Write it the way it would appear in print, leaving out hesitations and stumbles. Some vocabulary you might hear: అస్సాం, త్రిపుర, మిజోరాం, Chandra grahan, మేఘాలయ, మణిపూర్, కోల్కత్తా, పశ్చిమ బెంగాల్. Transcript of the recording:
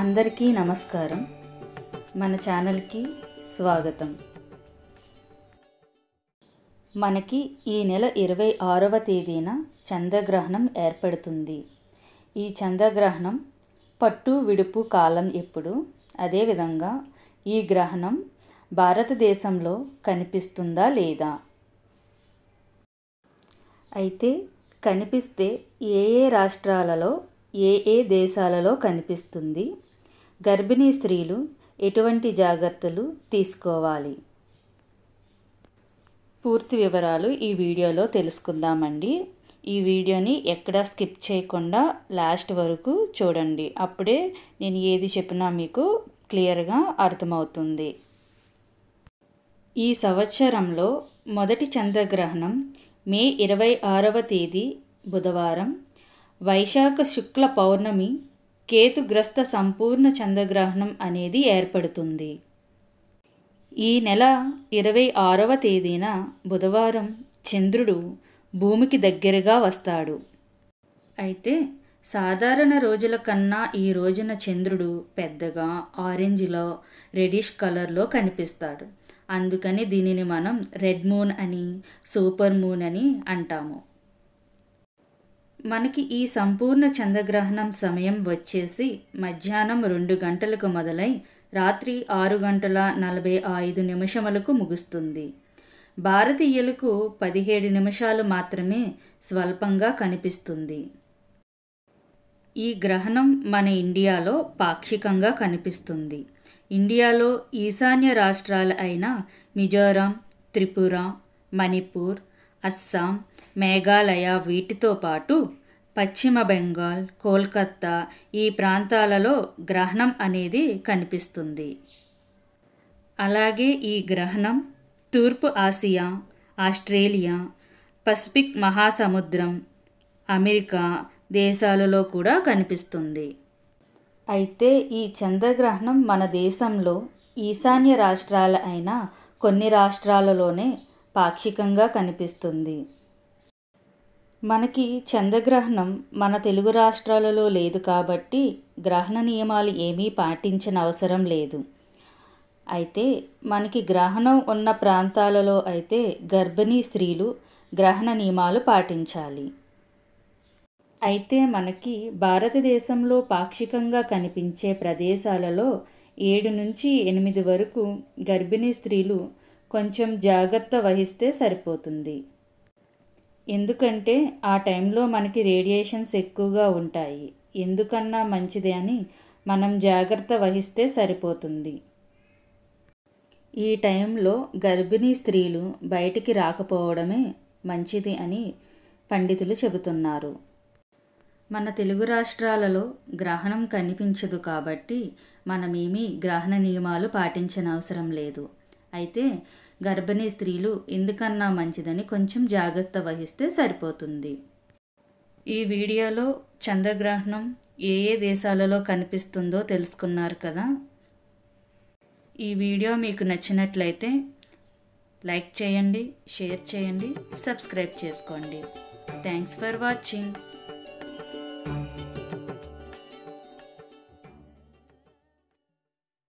అందరికీ నమస్కారం। మన ఛానల్కి స్వాగతం। మనకి ఈ నెల 26వ తేదీన చంద్రగ్రహణం ఏర్పడుతుంది। ఈ చంద్రగ్రహణం పట్టు విడుపు కాలం ఎప్పుడు, అదే విధంగా ఈ గ్రహణం భారతదేశంలో కనిపిస్తుందా లేదా, అయితే కనిపిస్తే ఏ ఏ రాష్ట్రాలలో ఏ ఏ దేశాలలో కనిపిస్తుంది, గర్భిణీ స్త్రీలు ఎటువంటి జాగర్తలు తీసుకోవాలి, పూర్తి వివరాలు ఈ వీడియోలో తెలుసుకుందామండి। ఈ వీడియోని ఎక్కడా స్కిప్ చేయకుండా లాస్ట్ వరకు చూడండి, అప్పుడే నేను ఏది చెప్పినా మీకు క్లియర్గా అర్థమవుతుంది। ఈ సంవత్సరంలో మొదటి చంద్రగ్రహణం మే 26వ తేదీ బుధవారం వైశాఖ శుక్ల పౌర్ణమి కేతుగ్రస్త సంపూర్ణ చంద్రగ్రహణం అనేది ఏర్పడుతుంది। ఈ నెల 26వ తేదీన బుధవారం చంద్రుడు భూమికి దగ్గరగా వస్తాడు। అయితే సాధారణ రోజుల కన్నా ఈ రోజున చంద్రుడు పెద్దగా ఆరెంజ్లో రెడిష్ కలర్లో కనిపిస్తాడు, అందుకని దీనిని మనం రెడ్ మూన్ అని సూపర్ మూన్ అని అంటాము। మనకి ఈ సంపూర్ణ చంద్రగ్రహణం సమయం వచ్చేసి మధ్యాహ్నం 2 గంటలకు మొదలై రాత్రి 6:45 ముగుస్తుంది। భారతీయులకు 17 నిమిషాలు మాత్రమే స్వల్పంగా కనిపిస్తుంది। ఈ గ్రహణం మన ఇండియాలో పాక్షికంగా కనిపిస్తుంది। ఇండియాలో ఈశాన్య రాష్ట్రాలు అయిన మిజోరాం, త్రిపుర, మణిపూర్, అస్సాం, మేఘాలయ వీటితో పాటు పశ్చిమ బెంగాల్, కోల్కత్తా ఈ ప్రాంతాలలో గ్రహణం అనేది కనిపిస్తుంది। అలాగే ఈ గ్రహణం తూర్పు ఆసియా, ఆస్ట్రేలియా, పసిఫిక్ మహాసముద్రం, అమెరికా దేశాలలో కూడా కనిపిస్తుంది। అయితే ఈ చంద్రగ్రహణం మన దేశంలో ఈశాన్య రాష్ట్రాలు అయిన కొన్ని రాష్ట్రాలలోనే పాక్షికంగా కనిపిస్తుంది। మనకి చంద్రగ్రహణం మన తెలుగు రాష్ట్రాలలో లేదు కాబట్టి గ్రహణ నియమాలు ఏమీ పాటించిన అవసరం లేదు। అయితే మనకి గ్రహణం ఉన్న ప్రాంతాలలో అయితే గర్భిణీ స్త్రీలు గ్రహణ నియమాలు పాటించాలి। అయితే మనకి భారతదేశంలో పాక్షికంగా కనిపించే ప్రదేశాలలో 7 నుంచి 8 వరకు గర్భిణీ స్త్రీలు కొంచెం జాగ్రత్త వహిస్తే సరిపోతుంది। ఎందుకంటే ఆ టైంలో మనకి రేడియేషన్స్ ఎక్కువగా ఉంటాయి, ఎందుకన్నా మంచిది అని మనం జాగ్రత్త వహిస్తే సరిపోతుంది। ఈ టైంలో గర్భిణీ స్త్రీలు బయటికి రాకపోవడమే మంచిది అని పండితులు చెబుతున్నారు। మన తెలుగు రాష్ట్రాలలో గ్రహణం కనిపించదు కాబట్టి మనమేమీ గ్రహణ నియమాలు పాటించనవసరం లేదు। అయితే గర్భిణీ స్త్రీలు ఎందుకన్నా మంచిదని కొంచెం జాగ్రత్త వహిస్తే సరిపోతుంది। ఈ వీడియోలో చంద్రగ్రహణం ఏ ఏ దేశాలలో కనిపిస్తుందో తెలుసుకున్నారు కదా। ఈ వీడియో మీకు నచ్చినట్లయితే లైక్ చేయండి, షేర్ చేయండి, సబ్స్క్రైబ్ చేసుకోండి। Thanks for watching.